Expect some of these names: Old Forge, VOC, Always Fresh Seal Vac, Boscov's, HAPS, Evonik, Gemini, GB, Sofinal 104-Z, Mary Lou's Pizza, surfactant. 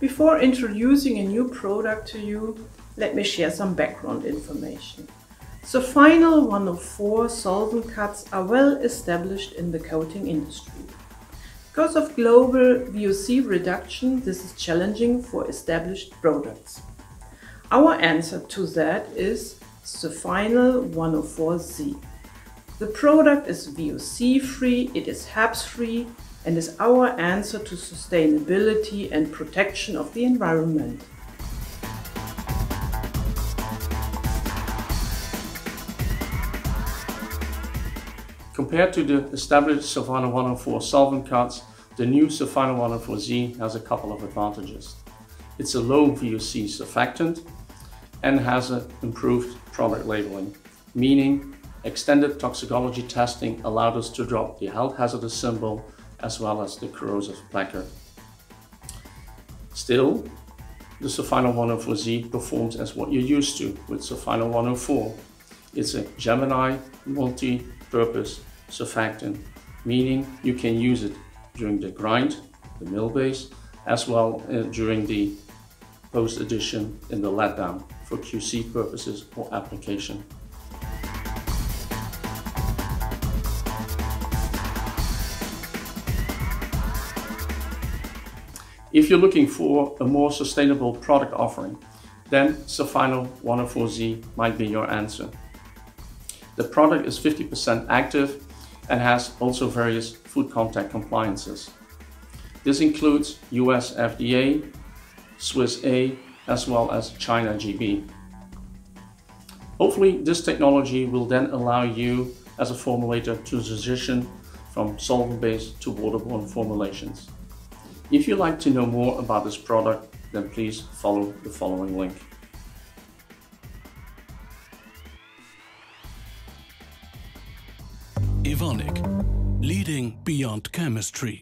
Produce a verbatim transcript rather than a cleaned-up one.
Before introducing a new product to you, let me share some background information. Sofinal one oh four solvent cuts are well established in the coating industry. Because of global V O C reduction, this is challenging for established products. Our answer to that is Sofinal one oh four Z. The product is V O C free, it is H A P S free, and is our answer to sustainability and protection of the environment. Compared to the established Sofinal one oh four solvent cuts, the new Sofinal one oh four Z has a couple of advantages. It's a low V O C surfactant and has an improved product labeling, meaning extended toxicology testing allowed us to drop the health hazardous symbol as well as the corrosive lacquer. Still, the Sofinal one oh four Z performs as what you're used to with Sofinal one oh four. It's a Gemini multi-purpose surfactant, meaning you can use it during the grind, the mill base, as well uh, during the post-addition in the letdown for Q C purposes or application. If you're looking for a more sustainable product offering, then Sofinal one oh four Z might be your answer. The product is fifty percent active and has also various food contact compliances. This includes U S F D A, Swiss A, as well as China G B. Hopefully this technology will then allow you as a formulator to transition from solvent-based to waterborne formulations. If you'd like to know more about this product, then please follow the following link. Evonik, leading beyond chemistry.